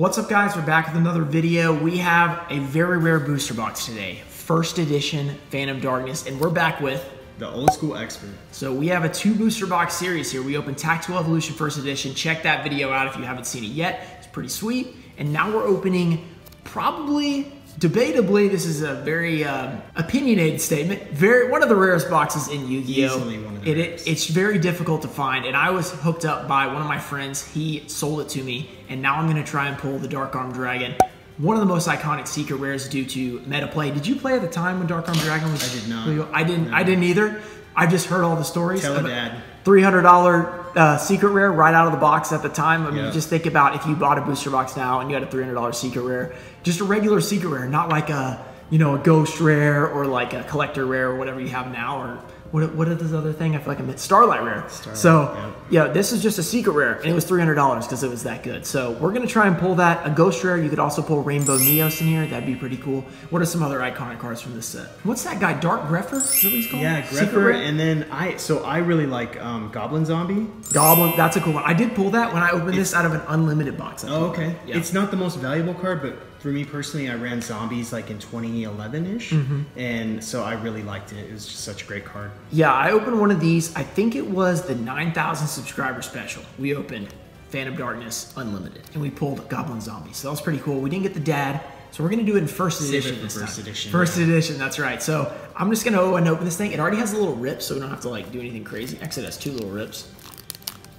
What's up, guys? We're back with another video. We have a very rare booster box today. First edition Phantom Darkness, and we're back with the old school expert. So we have a 2 booster box series here. We opened Tactical Evolution First Edition. Check that video out if you haven't seen it yet. It's pretty sweet. And now we're opening, probably, debatably, this is a very opinionated statement, one of the rarest boxes in Yu-Gi-Oh! Easily one of the rarest. It's very difficult to find, and I was hooked up by one of my friends. He sold it to me, and now I'm gonna try and pull the Dark Armed Dragon, one of the most iconic secret rares due to meta play. Did you play at the time when Dark Armed Dragon was? I did not. Legal? I didn't either. I just heard all the stories. Tell Dad. $300 secret rare right out of the box at the time. I mean, yeah. Just think about if you bought a booster box now and you had a $300 secret rare, just a regular secret rare, not like a, you know, a ghost rare or like a collector rare or whatever you have now, or what is this other thing? I feel like I meant Starlight Rare. So yeah, this is just a secret rare, and it was $300 because it was that good. So we're gonna try and pull that. A ghost rare. You could also pull Rainbow Neos in here. That'd be pretty cool. What are some other iconic cards from this set? What's that guy? Dark Grepher? Is that what he's called? Yeah, Grepher. And then I really like Goblin Zombie. Goblin. That's a cool one. I did pull that when I opened this out of an unlimited box. Oh, okay. Yeah. It's not the most valuable card, but for me personally, I ran Zombies like in 2011-ish, and so I really liked it. It was just such a great card. Yeah, I opened one of these. I think it was the 9,000 subscriber special. We opened Phantom Darkness Unlimited, and we pulled Goblin Zombie. So that was pretty cool. We didn't get the Dad, so we're going to do it in First Edition this time. First Edition, that's right. So I'm just going to open this thing. It already has a little rip, so we don't have to like do anything crazy. Actually, it has 2 little rips.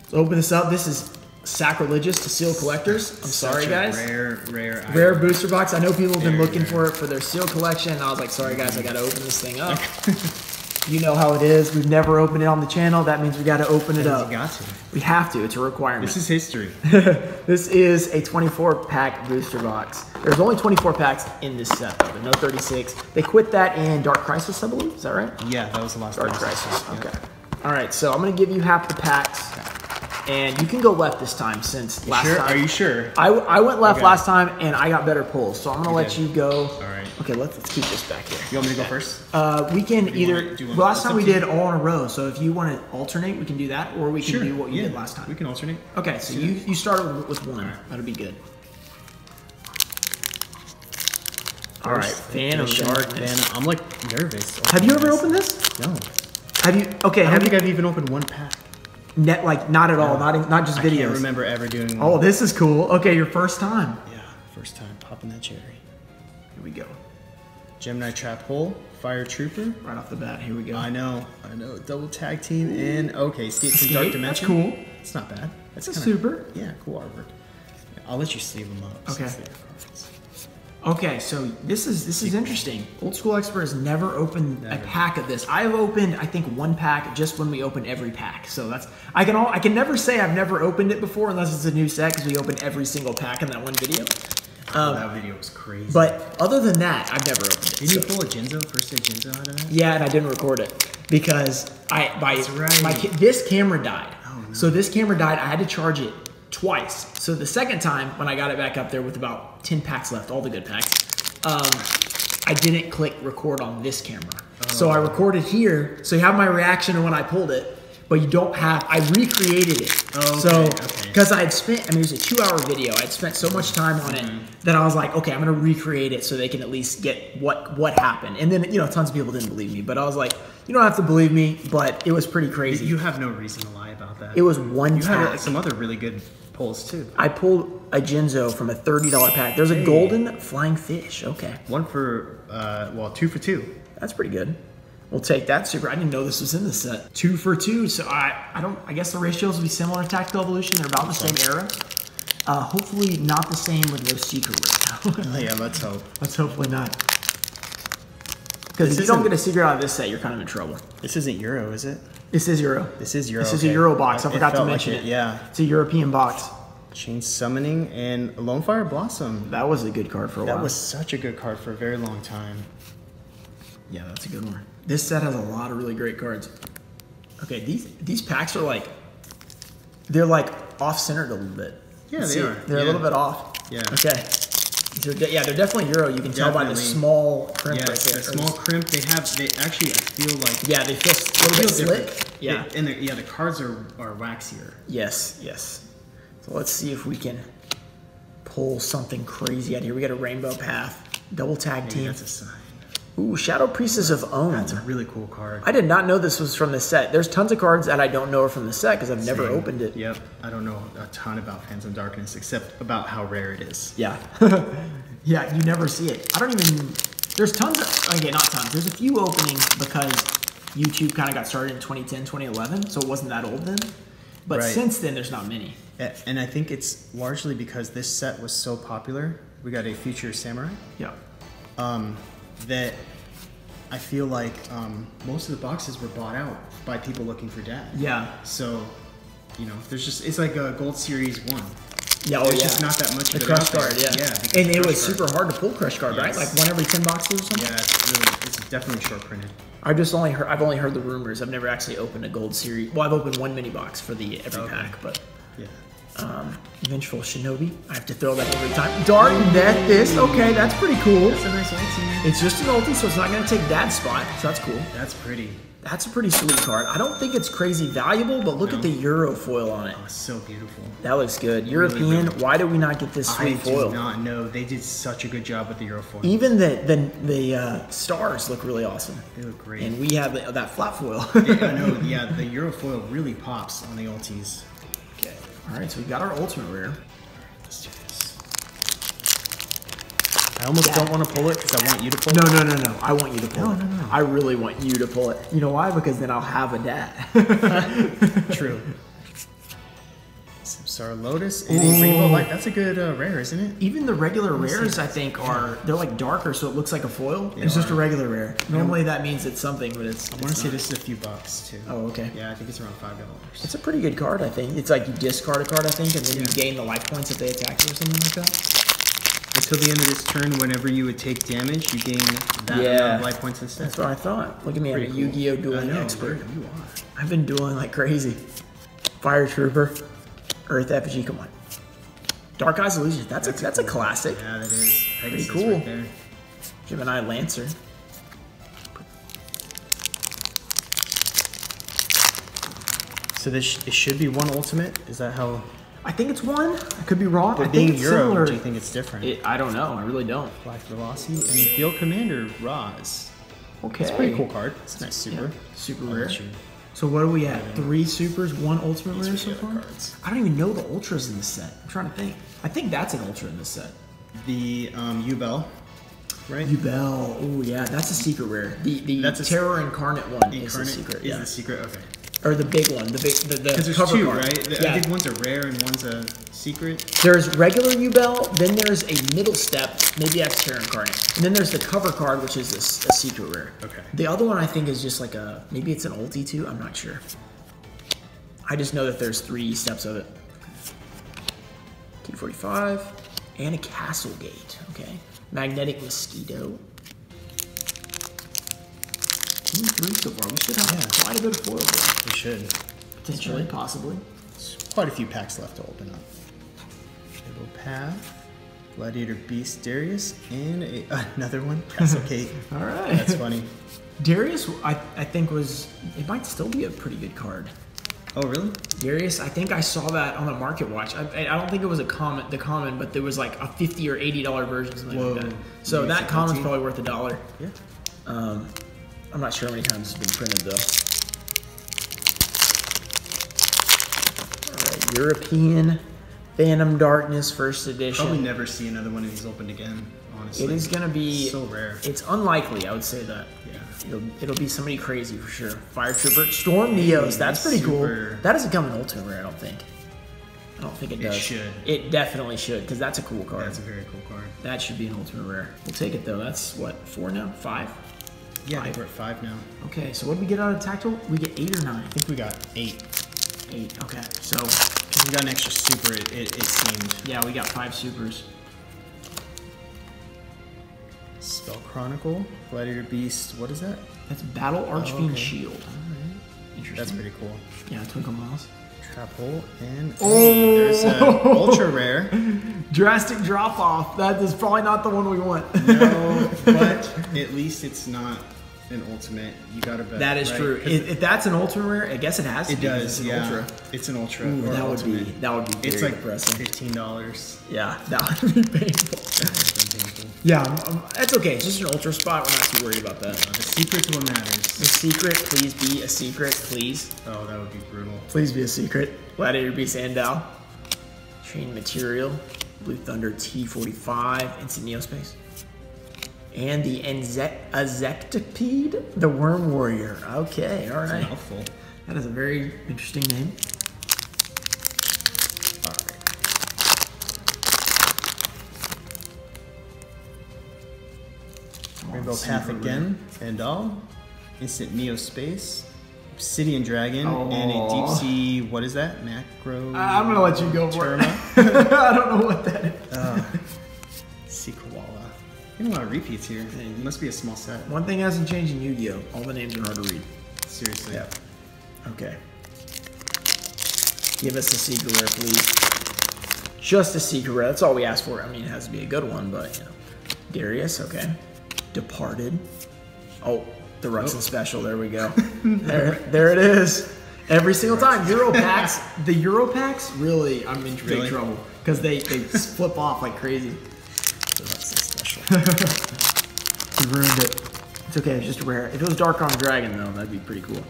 So open this up. This is sacrilegious to seal collectors. I'm sorry, guys. Rare booster box. I know people have been looking for it for their seal collection. And I was like, sorry, guys, I got to open this thing up. You know how it is. We've never opened it on the channel. That means we got to open it up. We have to. It's a requirement. This is history. This is a 24-pack booster box. There's only 24 packs in this set, though. There's no 36. They quit that in Dark Crisis, I believe. Is that right? Yeah, that was the last Dark Crisis. Yeah. Okay. All right. So I'm gonna give you half the packs. Okay. And you can go left this time since last time. Are you sure? I went left last time and I got better pulls, so I'm gonna let you go. All right. Okay, let's keep this back here. You want me to go first? We can either. Last time we did all in a row, so if you want to alternate, we can do that, or we can do what you did last time. We can alternate. Okay, so you started with one. Right. That'll be good. All right, Phantom Shark. I'm like nervous. Have you ever opened this? No. Have you? Okay. I don't think I've even opened one pack. Not at all. Not just videos. I can't remember ever doing one. Oh, this is cool. Okay, your first time. Yeah, first time popping that cherry. Here we go. Gemini Trap Hole, Fire Trooper. Right off the bat, here we go. I know. Double tag team in. Okay, Escape from Dark Dimension. That's cool. It's not bad. That's kinda super. Yeah, cool artwork. I'll let you sleeve them up. Okay. Okay, so this is interesting. Old School Expert has never opened a pack of this. I've opened, I think, one pack just when we open every pack. So that's I can never say I've never opened it before unless it's a new set, because we open every single pack in that one video. That video was crazy. But other than that, I've never opened it. Didn't you pull a Jinzo, first day Jinzo out of that? Yeah, and I didn't record it because this camera died. Oh, no. So this camera died. I had to charge it twice. So the second time when I got it back up there with about 10 packs left, all the good packs, I didn't click record on this camera. Oh. So I recorded here. So you have my reaction to when I pulled it, but you don't have, I recreated it. Oh, okay, because I had spent, I mean, it was a 2-hour video. I'd spent so much time on it that I was like, okay, I'm going to recreate it so they can at least get what happened. And then, you know, tons of people didn't believe me, but I was like, you don't have to believe me, but it was pretty crazy. You have no reason to lie about that. It was one time. You had some other really good pulls too. I pulled a Jinzo from a $30 pack. There's a Golden Flying Fish. Okay. 2 for 2. That's pretty good. We'll take that. Super. I didn't know this was in the set. 2 for 2. So I guess the ratios will be similar to Tactical Evolution. They're about the same era. Hopefully not the same with no secret right now. Yeah, let's hope. Let's hopefully not. Because if you don't get a secret out of this set, you're kind of in trouble. This isn't Euro, is it? This is Euro. This is Euro. This is a Euro box. I forgot to mention it. Yeah. It's a European box. Chain Summoning and Lonefire Blossom. That was a good card for a while. That was such a good card for a very long time. Yeah, that's a good one. This set has a lot of really great cards. Okay, these packs are like, they're like off-centered a little bit. Yeah, they are. They're a little bit off. Yeah. Okay. Yeah, they're definitely Euro. You can tell by the small crimp right there. The small crimp. They actually feel like... Yeah, they feel a little bit slick. Yeah. And the cards are waxier. Yes, yes. So let's see if we can pull something crazy out here. We got a Rainbow Path. Double tag team. That's a sign. Ooh, Shadow Priestess of Own. That's a really cool card. I did not know this was from the set. There's tons of cards that I don't know are from the set because I've never opened it. Yep. I don't know a ton about Phantom Darkness except about how rare it is. Yeah. Yeah, you never see it. I don't even... There's tons of... Okay, not tons. There's a few openings because YouTube kind of got started in 2010, 2011, so it wasn't that old then. But since then, there's not many. And I think it's largely because this set was so popular. We got a Future Samurai. Yeah. That I feel like most of the boxes were bought out by people looking for dad. Yeah. So, you know, there's just, it's like a Gold Series 1. Yeah, oh, it's just not that much of a Crush Card, and it was super hard to pull Crush Card, right? Like one every 10 boxes or something? Yeah, it's really, it's definitely short printed. I've only heard the rumors. I've never actually opened a Gold Series. Well, I've opened one mini box for the every pack, but. Yeah. Vengeful Shinobi. I have to throw that every time. Dark Death. Okay, that's pretty cool. That's a nice ulti. It's just an ulti, so it's not going to take that spot. So that's cool. That's pretty. That's a pretty sweet card. I don't think it's crazy valuable, but look at the Eurofoil on it. Oh, it's so beautiful. That looks good. European. Really good. Why did we not get this sweet foil? I do not know. They did such a good job with the Eurofoil. Even the stars look really awesome. They look great. And we have that flat foil. I know. Yeah, the Eurofoil really pops on the ultis. Alright, so we got our ultimate rare. Alright, let's do this. I almost don't want to pull it because I want you to pull it. No. I want you to pull it. I really want you to pull it. You know why? Because then I'll have a dad. True. Samsara Lotus and a Rainbow Light. That's a good rare, isn't it? Even the regular rares, I think, are they're like darker, so it looks like a foil. It's just a regular rare. Normally that means it's something, but it's. I want to say this is a few bucks too. Oh, okay. Yeah, I think it's around $5. It's a pretty good card, I think. It's like you discard a card, I think, and then you gain the life points if they attack you or something like that. Until the end of this turn, whenever you would take damage, you gain that amount of life points instead. That's what I thought. Look at me, I'm a Yu-Gi-Oh! Dueling expert. You are. I've been dueling like crazy. Fire Trooper. Earth Effigy, come on. Dark Eyes Illusion, that's a classic. Yeah, that is. Pretty cool. Right there. Gemini Lancer. So this it should be one ultimate? Is that how? I think it's one. I could be wrong. But I think it's similar. Do you think it's different? I don't know. I really don't. Black Velocity and a Field Commander Raz. Okay. It's a pretty cool card. It's nice. Super. Yeah. Super rare. So what do we have? Three supers, one ultimate rare so far? I don't even know the ultras in the set. I'm trying to think. I think that's an ultra in the set. The U-Bell, right? U-Bell. Oh, yeah. That's a secret rare. The Terror Incarnate one is the secret. Is the secret? Okay. Or the big one. Because there's cover two, card. Right? I think one's a rare and one's a secret. There's regular U-Bell, then there's a middle step, maybe that's Terror Incarnate. And then there's the cover card, which is a secret rare. Okay. The other one I think is just like a, maybe it's an ulti too, I'm not sure. I just know that there's three steps of it. T45, and a Castle Gate, okay. Magnetic Mosquito. Three so far. We should have quite a bit of foil there. We should. Potentially, possibly. There's quite a few packs left to open up. Shadow Path, Gladiator Beast, Darius, and another one, Castle Kate. All right. That's funny. Darius, I think was, it might still be a pretty good card. Oh, really? Darius, I think I saw that on the Market Watch. I don't think it was the common, but there was like a $50 or $80 version, something like that. So that common's probably worth $1. Yeah. I'm not sure how many times it's been printed though. Alright, European Phantom Darkness First Edition. Probably never see another one of these opened again, honestly. It is gonna be so rare. It's unlikely, I would say that. Yeah. It'll be somebody crazy for sure. Fire Trooper. Storm Neos, that's pretty cool. That doesn't come in ultimate rare, I don't think. I don't think it does. It should. It definitely should, because that's a cool card. That's a very cool card. That should be an ultimate rare. We'll take it though. That's what, 4 now? 5? Yeah, we're at 5 now. Okay, so what did we get out of Tactical? We get 8 or 9? I think we got 8. 8, okay. So, because we got an extra super, it seemed. Yeah, we got 5 supers. Spell Chronicle, Gladiator Beast, what is that? That's Battle Archfiend Shield. Alright. Interesting. That's pretty cool. Yeah, Twinkle Moss. Trap Hole, and there's an ultra rare. Drastic drop off. That is probably not the one we want. No, but at least it's not an ultimate, you gotta bet. That is true. If that's an ultra rare, I guess it has to be. It does, yeah. Ultra. It's an ultra. Ooh, that would be very it's like depressing. $15. Yeah, that would be painful. Yeah, that's okay. It's just an ultra spot. We're not too worried about that. The secret's what matters. The secret, please be a secret, please. Oh, that would be brutal. Please be a secret. Gladiator Beast Andal. Train Material. Blue Thunder T45. Instant Neospace. And the Azectipede, the Worm Warrior. Okay, all right. That's a mouthful. That is a very interesting name. All right. Rainbow Path again, and all. Instant Neospace, Obsidian Dragon, and a deep sea. What is that? Macro. I'm gonna let you go for it. I don't know what that is. Sea Koala. A lot of repeats here. It must be a small set. One thing hasn't changed in Yu-Gi-Oh! All the names are hard to read. Seriously. Yeah. Okay. Give us a secret rare, please. Just a secret rare. That's all we asked for. I mean, it has to be a good one, but you know. Darius, okay. Departed. Oh, the Rux special. There we go. there it is. Every single time. Euro packs. The Euro packs, really, I'm in big trouble because they flip off like crazy. You ruined it. It's okay, it's just rare. If it was Dark Armed Dragon, though, that'd be pretty cool.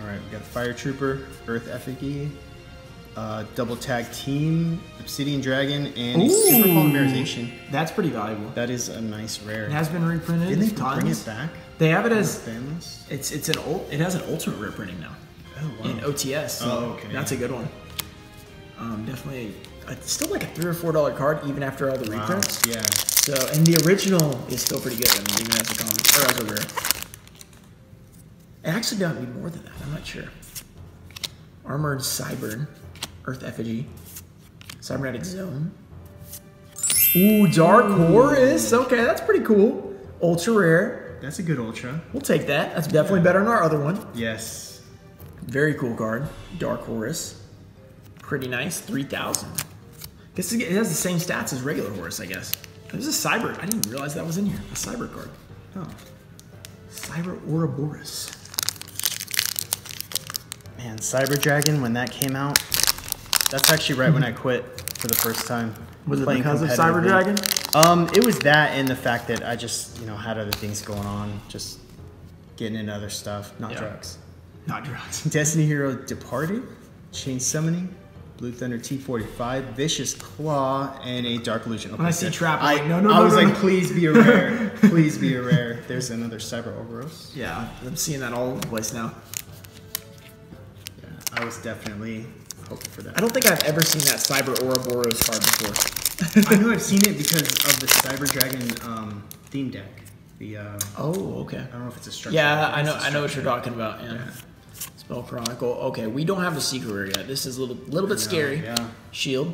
Alright, we got Fire Trooper, Earth Effigy, Double Tag Team, Obsidian Dragon, and a Super Polymerization. That's pretty valuable. That is a nice rare. It has been reprinted. Did they bring it back? They have it as. It's an old. It has an ultimate reprinting now. Oh, wow. In OTS. So okay. That's a good one. Definitely. It's still like a $3 or $4 card even after all the reprints. Wow, yeah. So and the original is still pretty good. I mean, even as a common or as a rare. It actually got me more than that. I'm not sure. Armored Cyber, Earth Effigy, Cybernetic Zone. Ooh, Dark Horus. Okay, that's pretty cool. Ultra rare. That's a good ultra. We'll take that. That's definitely better than our other one. Yes. Very cool card, Dark Horus. Pretty nice. 3,000. Guess it has the same stats as regular Horus, I guess. There's a Cyber. I didn't realize that was in here. A Cyber card. Oh. Cyber Ouroboros. Man, Cyber Dragon, when that came out, that's actually right when I quit for the first time. Was it because of Cyber Dragon? It was that and the fact that I just, you know, had other things going on. Just getting into other stuff. Not drugs. Not drugs. Destiny Hero Departed. Chain Summoning. Blue Thunder T45, Vicious Claw, and a Dark Illusion. When I see Trap, I'm like, no, I was like, please be a rare. Please be a rare. There's another Cyber Ouroboros. Yeah, I'm seeing that all over the place now. Yeah, I was definitely hoping for that. I don't think I've ever seen that Cyber Ouroboros card before. I know I've seen it because of the Cyber Dragon theme deck. The okay. I don't know if it's a structure. Yeah, I know what you're talking about. Yeah. Spell Chronicle. Okay, we don't have a secret rare yet. This is a little bit scary. Yeah. Shield.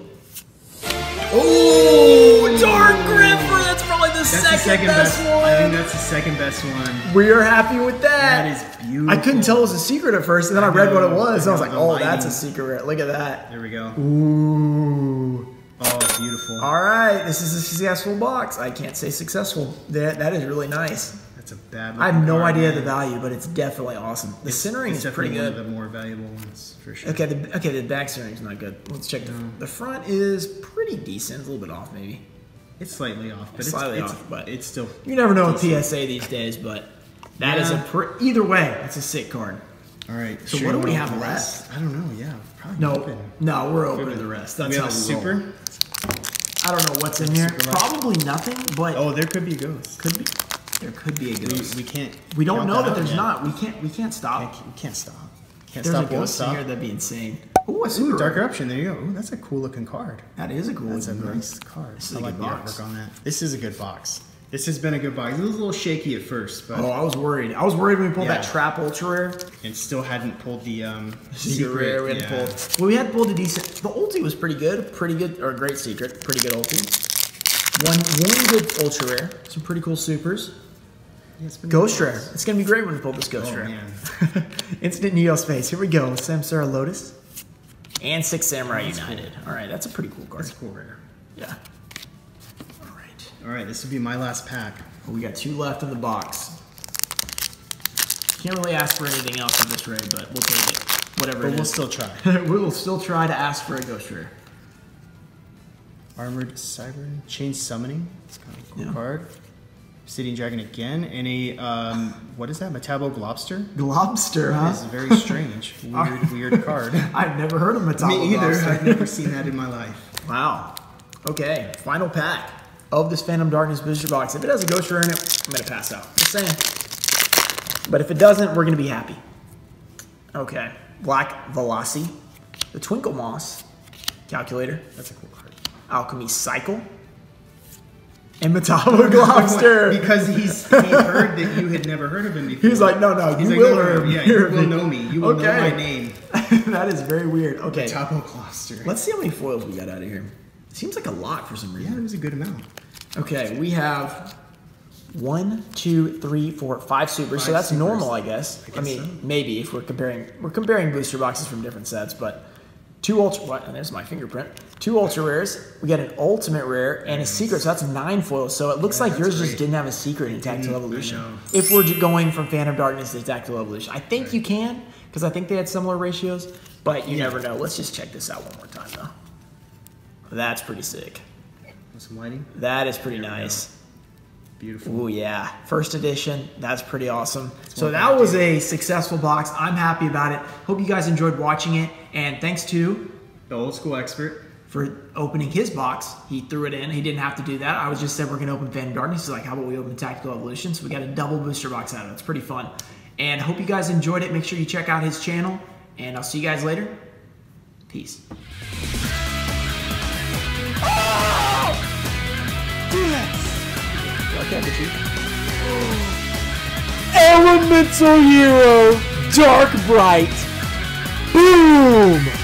Oh, Dark Grepher. That's probably the second best one. I think that's the second best one. We are happy with that. That is beautiful. I couldn't tell it was a secret at first, and then I read what it was, and I was like, oh, that's a secret rare. Look at that. There we go. Ooh. Oh, beautiful. All right, this is a successful box. I can't say successful. That is really nice. That's a bad one. I have no idea the value, but it's definitely awesome. The centering is pretty good. It's definitely one of the more valuable ones, for sure. Okay, the back centering is not good. Let's check the front is pretty decent. It's a little bit off, maybe. It's slightly off, but it's still. You never know with PSA these days, but that is either way, it's a sick card. All right. So what do we have left? I don't know. Yeah, probably open. No, we're open to the rest. That's how we roll. Super. I don't know what's in here. Probably nothing, but oh, there could be a ghost. Could be. There could be a ghost. We can't. We don't know that there's not. We can't stop. We can't stop. Can't stop. There's a ghost in here. That'd be insane. Ooh, Dark Eruption. There you go. Ooh, that's a cool looking card. That is a cool. That's a nice card. I like the artwork on that. This is a good box. This has been a good box. It was a little shaky at first, but I was worried. I was worried when we pulled that Trap Ultra Rare. And still hadn't pulled the Secret Rare. We had pulled. Well, we had pulled a decent. The ulti was pretty good. Pretty good or great secret. Pretty good ulti. One good ultra rare. Some pretty cool supers. Ghost rare. It's going to be great when we pull this Ghost Rare. Instant Neospace. Here we go. Samsara Lotus. And Six Samurai United. Cool. All right, that's a pretty cool card. That's cool rare. Yeah. All right. Alright, this would be my last pack. We got two left in the box. Can't really ask for anything else in this raid, but we'll take it. Whatever but we'll still try. We will still try to ask for a Ghost Rare. Armored Cyber, Chain Summoning. It's kind of a cool card. Obsidian Dragon again, and a, what is that? Metabo Globster? Globster, huh? That is very strange. Weird, weird card. I've never heard of Metabo Globster. Me either. I've never seen that in my life. Wow. Okay, final pack of this Phantom Darkness booster box. If it has a Ghost Rare in it, I'm going to pass out. Just saying. But if it doesn't, we're going to be happy. Okay. Black Velocity, the Twinkle Moss, Calculator, that's a cool card, Alchemy Cycle, and Metabo Globster. Because he heard that you had never heard of him before. He was like, no, no, you will know me. You will know my name. That is very weird. Okay. Metabo Globster. Let's see how many foils we got out of here. It seems like a lot for some reason. Yeah, it was a good amount. Okay, we have 1, 2, 3, 4, 5 supers. So that's supers. Normal, I guess. I mean, so. Maybe if we're comparing booster boxes from different sets, but two ultra. What? And there's my fingerprint. Two ultra rares. We got an ultimate rare and a secret. So that's 9 foils. So it looks like yours just didn't have a secret in Tactical Evolution. If we're going from Phantom Darkness to Tactical Evolution, I think you can because I think they had similar ratios, but you never know. Let's just check this out one more time though. That's pretty sick. With some lighting. That is pretty nice. Beautiful. Oh yeah, first edition. That's pretty awesome. So that was a successful box. I'm happy about it. Hope you guys enjoyed watching it. And thanks to the old school expert for opening his box. He threw it in. He didn't have to do that. I was just said we're gonna open Phantom Darkness. He's like, how about we open Tactical Evolution? So we got a double booster box out of it. It's pretty fun. And hope you guys enjoyed it. Make sure you check out his channel. And I'll see you guys later. Peace. Elemental Hero, Dark Bright, boom!